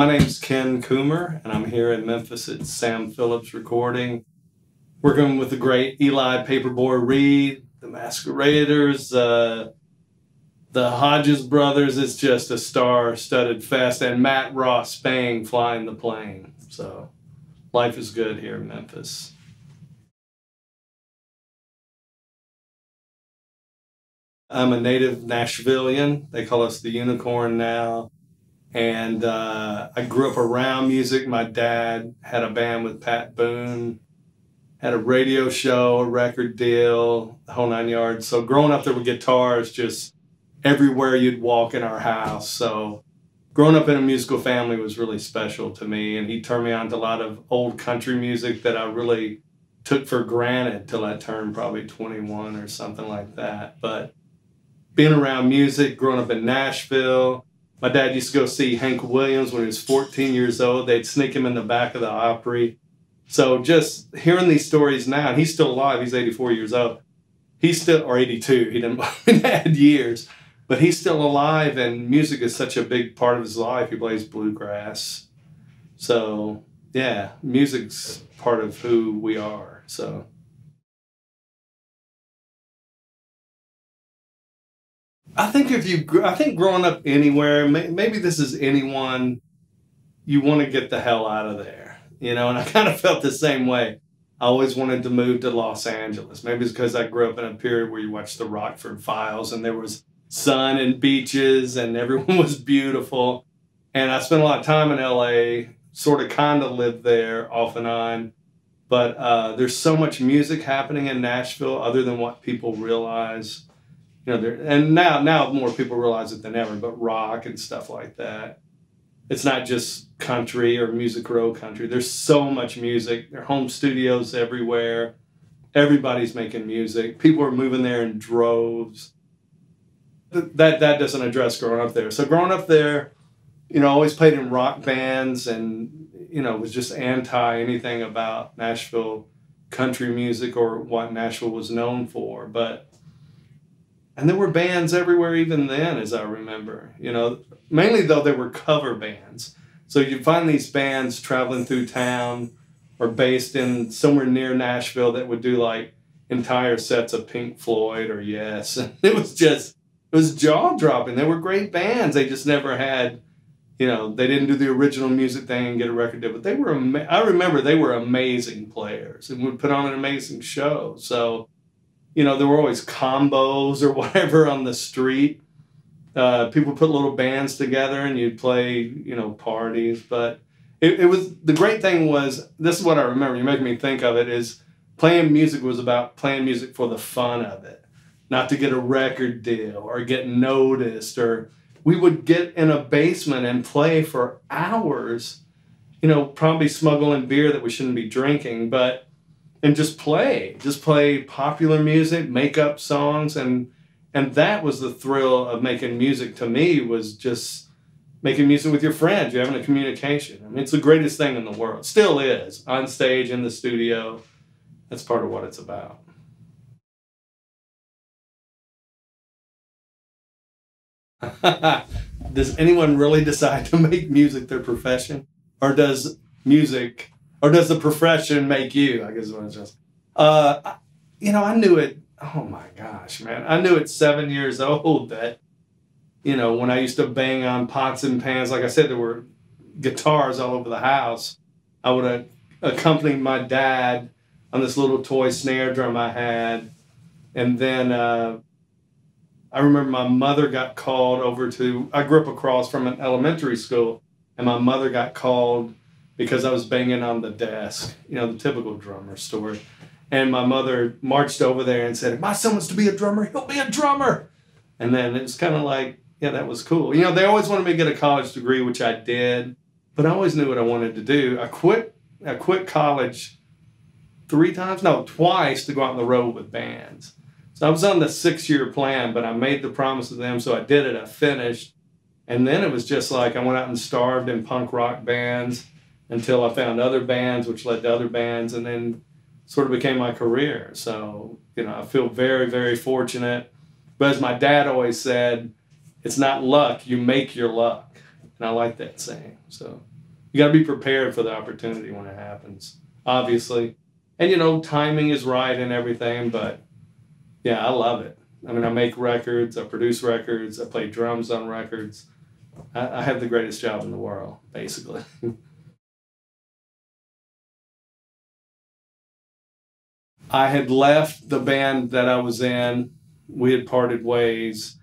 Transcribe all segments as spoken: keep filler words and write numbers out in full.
My name's Ken Coomer, and I'm here in Memphis at Sam Phillips Recording, working with the great Eli Paperboy Reed, the Masqueraders, uh, the Hodges Brothers. It's just a star-studded fest, and Matt Ross-Spang flying the plane. So life is good here in Memphis. I'm a native Nashvilleian. They call us the Unicorn now. And uh, I grew up around music. My dad had a band with Pat Boone, had a radio show, a record deal, the whole nine yards. So growing up, there were guitars just everywhere you'd walk in our house. So growing up in a musical family was really special to me. And he turned me on to a lot of old country music that I really took for granted till I turned probably twenty-one or something like that. But being around music, growing up in Nashville, my dad used to go see Hank Williams when he was fourteen years old. They'd sneak him in the back of the Opry. So just hearing these stories now, and he's still alive, he's eighty-four years old. He's still, or eighty-two, he didn't add years, but he's still alive, and music is such a big part of his life. He plays bluegrass. So yeah, music's part of who we are, so. I think if you, I think growing up anywhere, maybe this is anyone, you want to get the hell out of there, you know, and I kind of felt the same way. I always wanted to move to Los Angeles. Maybe it's because I grew up in a period where you watched the Rockford Files and there was sun and beaches and everyone was beautiful. And I spent a lot of time in L A, sort of kind of lived there off and on. But uh, there's so much music happening in Nashville other than what people realize. You know, there, and now, now more people realize it than ever, but rock and stuff like that. It's not just country or music row country. There's so much music. There are home studios everywhere. Everybody's making music. People are moving there in droves. Th that, that doesn't address growing up there. So growing up there, you know, I always played in rock bands and, you know, was just anti anything about Nashville country music or what Nashville was known for. But And there were bands everywhere even then, as I remember. You know, mainly though they were cover bands. So you'd find these bands traveling through town or based in somewhere near Nashville that would do like entire sets of Pink Floyd or Yes. And it was just, it was jaw-dropping. They were great bands. They just never had, you know, they didn't do the original music thing and get a record deal. But they were, ama I remember they were amazing players and would put on an amazing show. So, you know, there were always combos or whatever on the street. Uh, people put little bands together and you'd play, you know, parties. But it, it was, the great thing was, this is what I remember, you're making me think of it, is playing music was about playing music for the fun of it, not to get a record deal or get noticed. Or we would get in a basement and play for hours, you know, probably smuggling beer that we shouldn't be drinking, but and just play, just play popular music, make up songs. And, and that was the thrill of making music to me, was just making music with your friends. You're having a communication. I mean, it's the greatest thing in the world. Still is, on stage, in the studio. That's part of what it's about. Does anyone really decide to make music their profession? Or does music... Or does the profession make you? I guess is what it's just. Uh, I, you know, I knew it. Oh my gosh, man! I knew at seven years old that, you know, when I used to bang on pots and pans, like I said, there were guitars all over the house. I would uh, accompany my dad on this little toy snare drum I had, and then uh, I remember my mother got called over to. I grew up across from an elementary school, and my mother got called because I was banging on the desk, you know, the typical drummer story. And my mother marched over there and said, if my son wants to be a drummer, he'll be a drummer. And then it was kind of like, yeah, that was cool. You know, they always wanted me to get a college degree, which I did, but I always knew what I wanted to do. I quit, I quit college three times, no, twice to go out on the road with bands. So I was on the six-year plan, but I made the promise to them, so I did it, I finished. And then it was just like I went out and starved in punk rock bands until I found other bands, which led to other bands, and then sort of became my career. So, you know, I feel very, very fortunate. But as my dad always said, it's not luck, you make your luck. And I like that saying, so. You got to be prepared for the opportunity when it happens, obviously. And, you know, timing is right and everything, but, yeah, I love it. I mean, I make records, I produce records, I play drums on records. I, I have the greatest job in the world, basically. I had left the band that I was in. We had parted ways,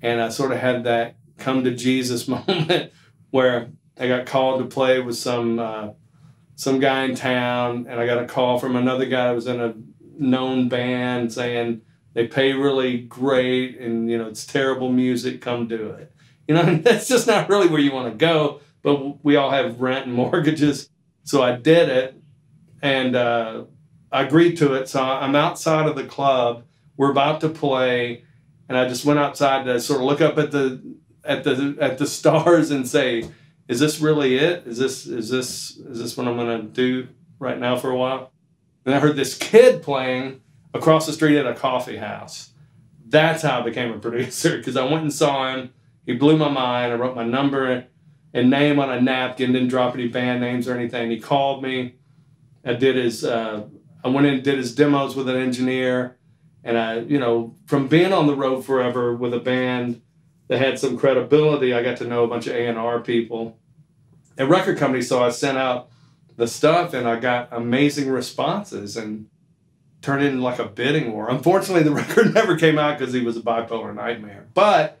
and I sort of had that come to Jesus moment where I got called to play with some uh, some guy in town, and I got a call from another guy that was in a known band saying they pay really great, and you know it's terrible music. Come do it. You know that's just not really where you want to go. But we all have rent and mortgages, so I did it, and uh, I agreed to it. So I'm outside of the club. We're about to play, and I just went outside to sort of look up at the at the at the stars and say, "Is this really it? Is this is this is this what I'm gonna do right now for a while?" And I heard this kid playing across the street at a coffee house. That's how I became a producer, because I went and saw him. He blew my mind. I wrote my number and name on a napkin. Didn't drop any band names or anything. He called me. I did his. Uh, I went in and did his demos with an engineer. And I, you know, from being on the road forever with a band that had some credibility, I got to know a bunch of A and R people at record companies. So I sent out the stuff and I got amazing responses and turned it into like a bidding war. Unfortunately, the record never came out because he was a bipolar nightmare. But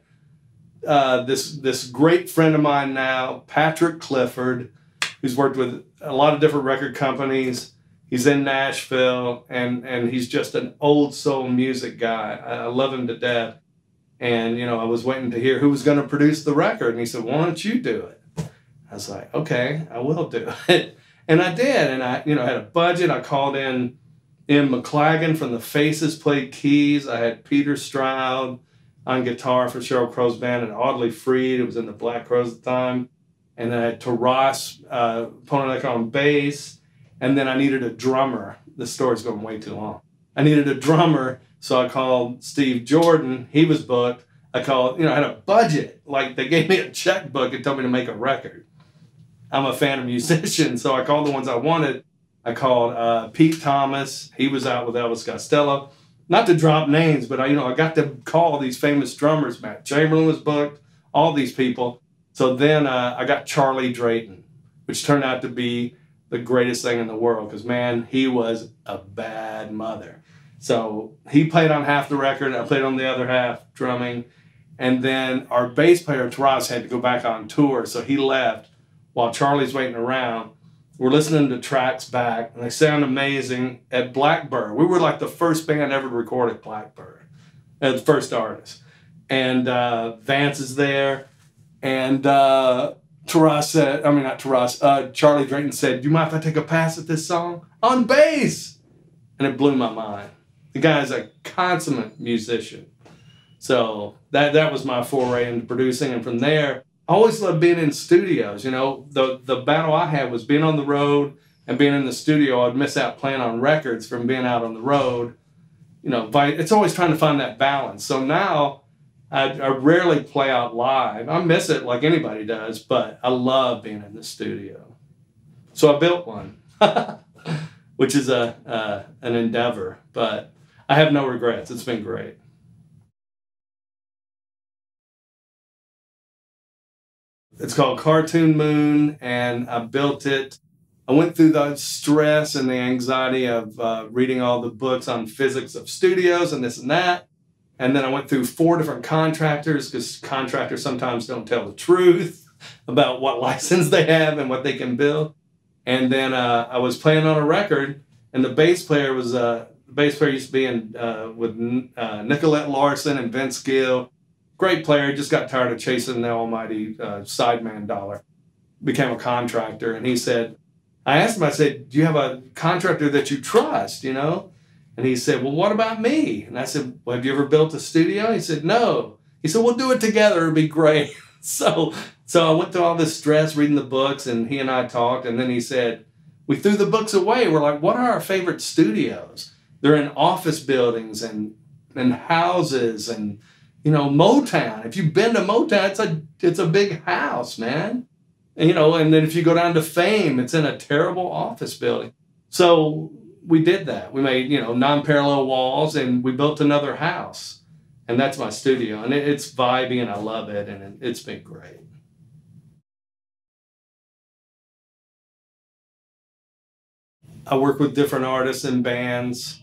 uh, this, this great friend of mine now, Patrick Clifford, who's worked with a lot of different record companies. He's in Nashville, and, and he's just an old soul music guy. I, I love him to death. And, you know, I was waiting to hear who was going to produce the record. And he said, why don't you do it? I was like, okay, I will do it. And I did. And I, you know, had a budget. I called in M. McLagan from The Faces, played keys. I had Peter Stroud on guitar for Sheryl Crow's band and Audley Freed. It was in the Black Crows at the time. And then I had Taras uh, Ponelec on bass. And then I needed a drummer. This story's going way too long. I needed a drummer, so I called Steve Jordan. He was booked. I called, you know, I had a budget. Like, they gave me a checkbook and told me to make a record. I'm a fan of musicians, so I called the ones I wanted. I called uh, Pete Thomas. He was out with Elvis Costello. Not to drop names, but, I, you know, I got to call these famous drummers. Matt Chamberlain was booked, all these people. So then uh, I got Charlie Drayton, which turned out to be the greatest thing in the world, because man, he was a bad mother. So he played on half the record, I played on the other half drumming, and then our bass player Taras had to go back on tour, so he left while Charlie's waiting around. We're listening to tracks back, and they sound amazing at Blackbird. We were like the first band ever to record at Blackbird, uh, the first artist. And uh, Vance is there, and uh, Taras said, I mean, not Taras, uh, Charlie Drayton said, do you mind if I take a pass at this song? On bass! And it blew my mind. The guy's a consummate musician. So that, that was my foray into producing. And from there, I always loved being in studios. You know, the, the battle I had was being on the road and being in the studio. I'd miss out playing on records from being out on the road. You know, by, it's always trying to find that balance. So now, I, I rarely play out live. I miss it like anybody does, but I love being in the studio. So I built one, which is a uh, an endeavor, but I have no regrets. It's been great. It's called Cartoon Moon, and I built it. I went through the stress and the anxiety of uh, reading all the books on physics of studios and this and that. And then I went through four different contractors, because contractors sometimes don't tell the truth about what license they have and what they can build. And then uh, I was playing on a record, and the bass player was uh, the bass player used to be in uh, with uh, Nicolette Larson and Vince Gill. Great player, just got tired of chasing the almighty uh, sideman dollar. Became a contractor, and he said, I asked him, I said, do you have a contractor that you trust, you know? And he said, well, what about me? And I said, well, have you ever built a studio? He said, no. He said, we'll do it together. It'll be great. so, so I went through all this stress reading the books, and he and I talked. And then he said, we threw the books away. We're like, what are our favorite studios? They're in office buildings and, and houses and, you know, Motown. If you've been to Motown, it's a, it's a big house, man. You know, and then if you go down to Fame, it's in a terrible office building. So we did that. We made, you know, non-parallel walls, and we built another house. And that's my studio. And it, it's vibey, and I love it, and it, it's been great. I work with different artists and bands,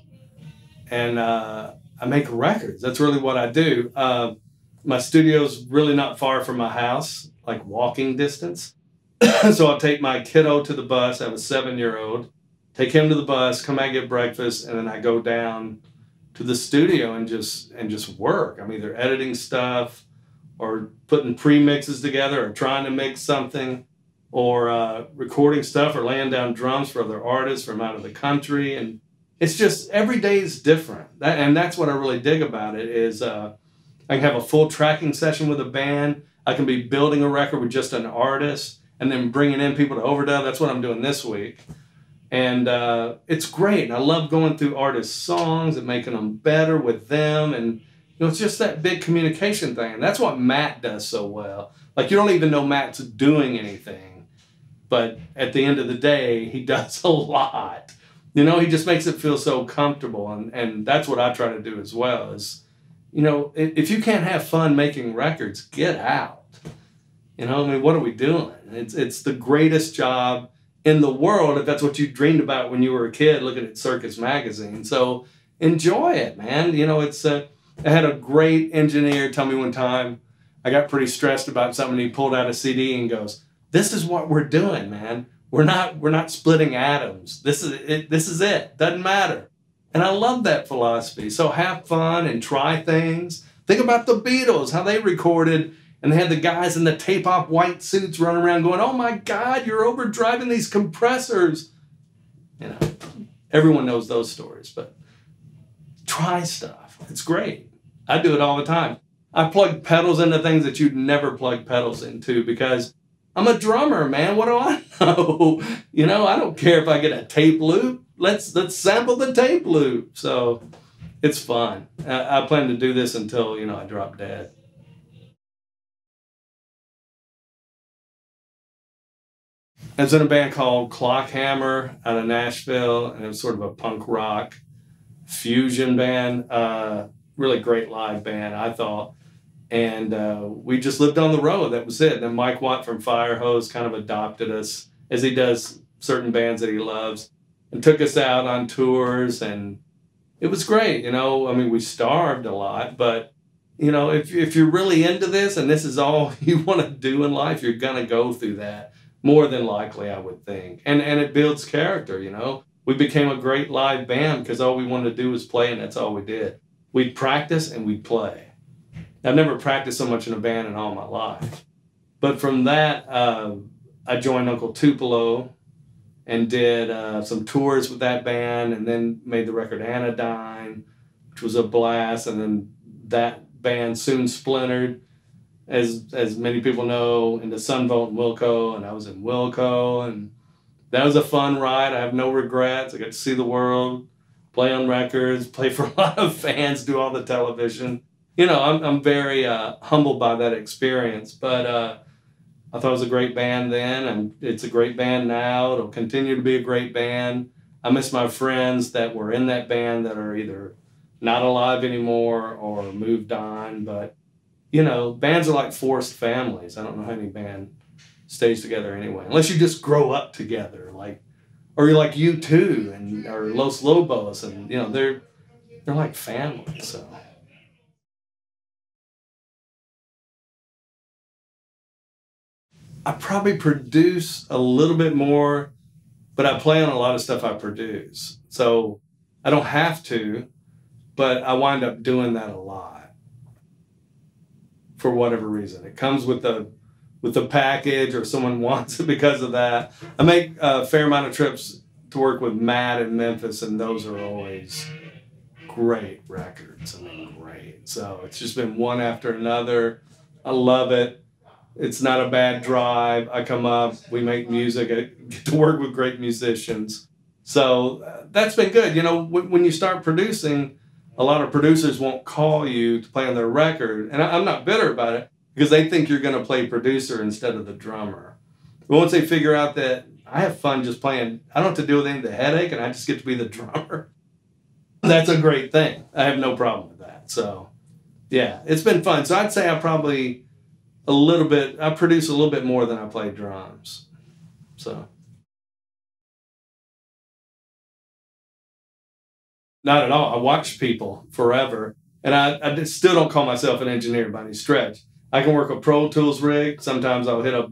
and uh, I make records. That's really what I do. Uh, my studio's really not far from my house, like walking distance. So I'll take my kiddo to the bus. I have a seven-year-old. Take him to the bus, come out, get breakfast, and then I go down to the studio and just and just work. I'm either editing stuff or putting pre-mixes together or trying to mix something or uh, recording stuff or laying down drums for other artists from out of the country. And it's just, every day is different. That, and that's what I really dig about it is uh, I can have a full tracking session with a band. I can be building a record with just an artist and then bringing in people to overdub. That's what I'm doing this week. And uh, it's great. And I love going through artists' songs and making them better with them. And you know, it's just that big communication thing. And that's what Matt does so well. Like, you don't even know Matt's doing anything. But at the end of the day, he does a lot. You know, he just makes it feel so comfortable. And, and that's what I try to do as well is, you know, if you can't have fun making records, get out. You know, I mean, what are we doing? It's, it's the greatest job in the world, if that's what you dreamed about when you were a kid looking at Circus Magazine. So enjoy it, man. You know, it's a, I had a great engineer tell me one time, I got pretty stressed about something. He pulled out a C D and goes, this is what we're doing, man. We're not, we're not splitting atoms. This is it. This is it. Doesn't matter. And I love that philosophy. So have fun and try things. Think about the Beatles, how they recorded. And they had the guys in the tape-op white suits running around going, oh, my God, you're overdriving these compressors. You know, everyone knows those stories, but try stuff. It's great. I do it all the time. I plug pedals into things that you'd never plug pedals into because I'm a drummer, man. What do I know? You know, I don't care if I get a tape loop. Let's, let's sample the tape loop. So it's fun. I, I plan to do this until, you know, I drop dead. I was in a band called Clockhammer out of Nashville, and it was sort of a punk rock fusion band. Uh, really great live band, I thought. And uh, we just lived on the road. That was it. And then Mike Watt from Firehose kind of adopted us, as he does certain bands that he loves, and took us out on tours. And it was great. You know, I mean, we starved a lot. But, you know, if, if you're really into this and this is all you want to do in life, you're going to go through that. More than likely, I would think. And and it builds character, you know. We became a great live band because all we wanted to do was play, and that's all we did. We'd practice and we'd play. I've never practiced so much in a band in all my life. But from that, uh, I joined Uncle Tupelo and did uh, some tours with that band and then made the record Anodyne, which was a blast. And then that band soon splintered. As as many people know, into Sunvolt and Wilco, and I was in Wilco, and that was a fun ride. I have no regrets. I got to see the world, play on records, play for a lot of fans, do all the television. You know, I'm, I'm very uh, humbled by that experience, but uh, I thought it was a great band then, and it's a great band now. It'll continue to be a great band. I miss my friends that were in that band that are either not alive anymore or moved on, but you know, bands are like forced families. I don't know how any band stays together anyway, unless you just grow up together, like, or you're like U two and or Los Lobos, and you know they're they're like family. So I probably produce a little bit more, but I play on a lot of stuff I produce, so I don't have to, but I wind up doing that a lot. For whatever reason, it comes with the with the package, or someone wants it because of that. I make a fair amount of trips to work with Matt in Memphis, and those are always great records. I mean, great. So it's just been one after another. I love it. It's not a bad drive. I come up, we make music. I get to work with great musicians. So uh, that's been good. You know, w when you start producing, a lot of producers won't call you to play on their record. And I'm not bitter about it because they think you're going to play producer instead of the drummer, But once they figure out that I have fun just playing, I don't have to deal with any of the headache, and I just get to be the drummer, that's a great thing. I have no problem with that. So, yeah, it's been fun. So I'd say I probably a little bit, I produce a little bit more than I play drums. So. Not at all. I watched people forever. And I, I still don't call myself an engineer by any stretch. I can work a Pro Tools rig. Sometimes I'll hit a,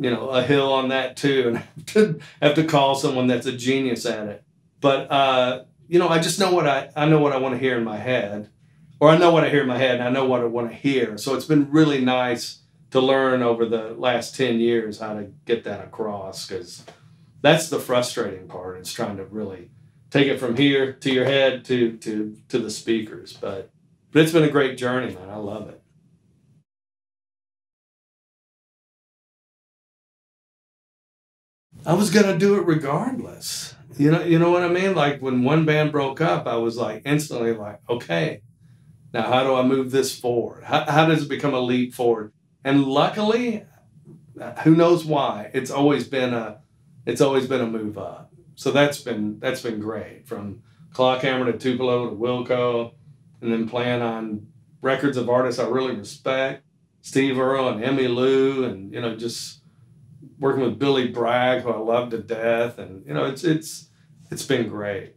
you know, a hill on that too, and have to, have to call someone that's a genius at it. But, uh, you know, I just know what I, I know what I want to hear in my head, or I know what I hear in my head and I know what I want to hear. So it's been really nice to learn over the last ten years how to get that across, because that's the frustrating part. It's trying to really take it from here to your head to to to the speakers. But but it's been a great journey, man. I love it. I was gonna do it regardless. You know, you know what I mean? Like when one band broke up, I was like instantly like, okay, now how do I move this forward? How how does it become a leap forward? And luckily, who knows why, it's always been a it's always been a move up. So that's been that's been great, from Clockhammer to Tupelo to Wilco, and then playing on records of artists I really respect, Steve Earle and Emmylou Lou, and you know, just working with Billy Bragg, who I love to death, and you know, it's it's it's been great.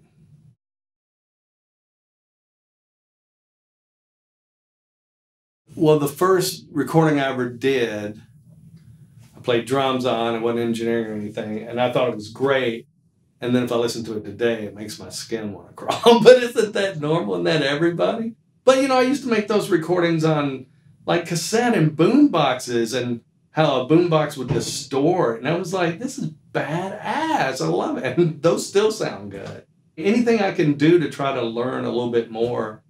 Well, the first recording I ever did, I played drums on, it wasn't engineering or anything, and I thought it was great. And then if I listen to it today, it makes my skin want to crawl. But isn't that normal? Isn't that everybody? But, you know, I used to make those recordings on, like, cassette and boom boxes, and how a boom box would distort. And I was like, this is badass. I love it. And those still sound good. Anything I can do to try to learn a little bit more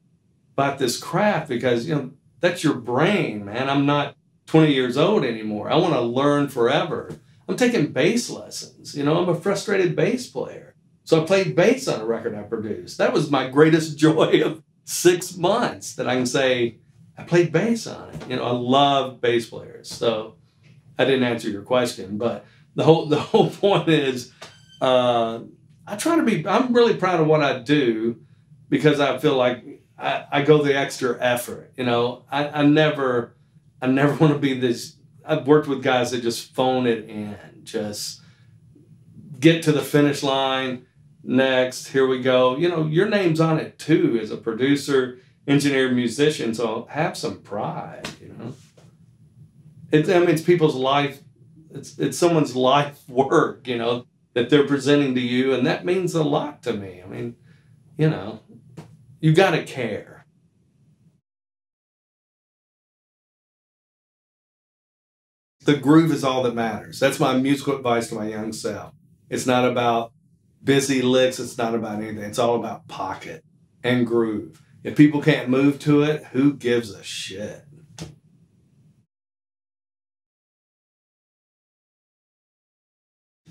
about this craft, because, you know, that's your brain, man. I'm not twenty years old anymore. I want to learn forever. I'm taking bass lessons. You know, I'm a frustrated bass player. So I played bass on a record I produced. That was my greatest joy of six months, that I can say, I played bass on it. You know, I love bass players. So I didn't answer your question, but the whole, the whole point is uh, I try to be, I'm really proud of what I do, because I feel like I, I go the extra effort. You know, I, I never, I never want to be this. I've worked with guys that just phone it in, just get to the finish line, next, here we go. You know, your name's on it too, as a producer, engineer, musician, so have some pride, you know. It's, I mean, it's people's life, it's, it's someone's life work, you know, that they're presenting to you, and that means a lot to me. I mean, you know, you gotta care. The groove is all that matters. That's my musical advice to my young self. It's not about busy licks. It's not about anything. It's all about pocket and groove. If people can't move to it, who gives a shit?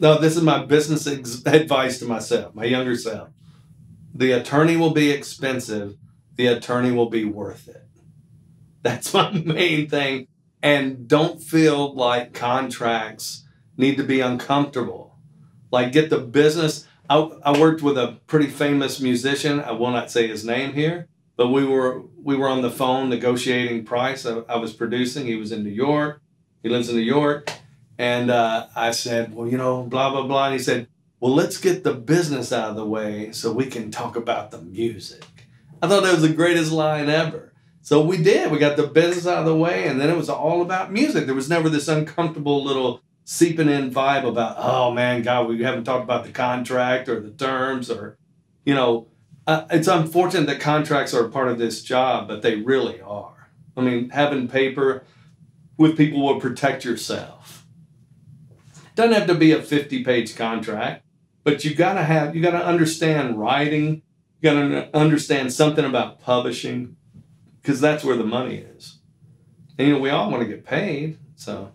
No, this is my business advice to myself, my younger self. The attorney will be expensive. The attorney will be worth it. That's my main thing. And don't feel like contracts need to be uncomfortable. Like, get the business. I, I worked with a pretty famous musician. I will not say his name here, but we were we were on the phone negotiating price. I, I was producing. He was in New York. He lives in New York. And uh, I said, well, you know, blah, blah, blah. And he said, well, let's get the business out of the way so we can talk about the music. I thought that was the greatest line ever. So we did. We got the business out of the way, and then it was all about music. There was never this uncomfortable little seeping in vibe about, oh, man, God, we haven't talked about the contract or the terms or, you know. Uh, it's unfortunate that contracts are a part of this job, but they really are. I mean, having paper with people will protect yourself. It doesn't have to be a fifty-page contract, but you gotta have, you gotta understand writing. You gotta understand something about publishing, because that's where the money is. And, you know, we all want to get paid. So,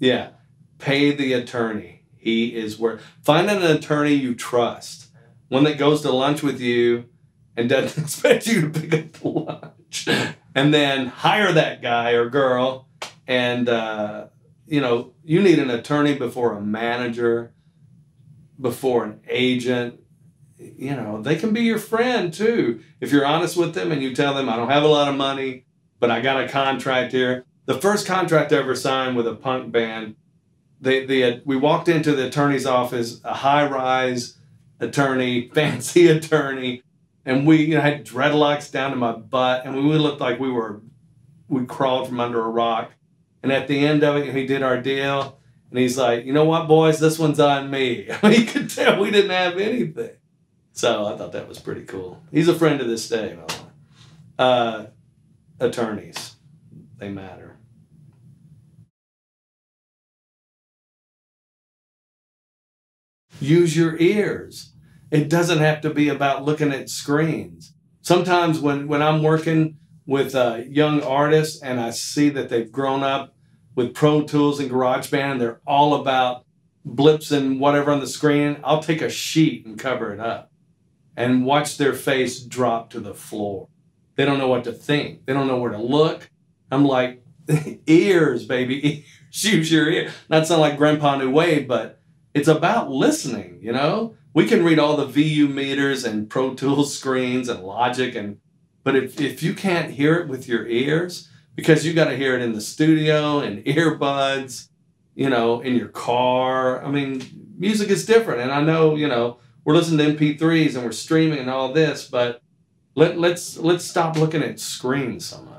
yeah, pay the attorney. He is worth. Find an attorney you trust, one that goes to lunch with you and doesn't expect you to pick up the lunch. And then hire that guy or girl and, uh, you know, you need an attorney before a manager, before an agent. You know, they can be your friend too. If you're honest with them and you tell them, I don't have a lot of money, but I got a contract here. The first contract I ever signed with a punk band, they, they had, we walked into the attorney's office, a high-rise attorney, fancy attorney, and we you know, had dreadlocks down to my butt, and we looked like we were, we crawled from under a rock. And at the end of it, he did our deal, and he's like, you know what, boys, this one's on me. I mean, you could tell we didn't have anything. So I thought that was pretty cool. He's a friend to this day, by the way. Uh, attorneys, they matter. Use your ears. It doesn't have to be about looking at screens. Sometimes when, when I'm working with uh, young artists and I see that they've grown up with Pro Tools and GarageBand, and they're all about blips and whatever on the screen, I'll take a sheet and cover it up and watch their face drop to the floor. They don't know what to think. They don't know where to look. I'm like, ears, baby, ears, use your ear. Not sound like Grandpa New Way, but it's about listening, you know? We can read all the V U meters and Pro Tools screens and Logic, and but if, if you can't hear it with your ears, because you gotta hear it in the studio and earbuds, you know, in your car. I mean, music is different. And I know, you know, we're listening to M P threes and we're streaming and all this, but Let, let's, let's stop looking at screens so much.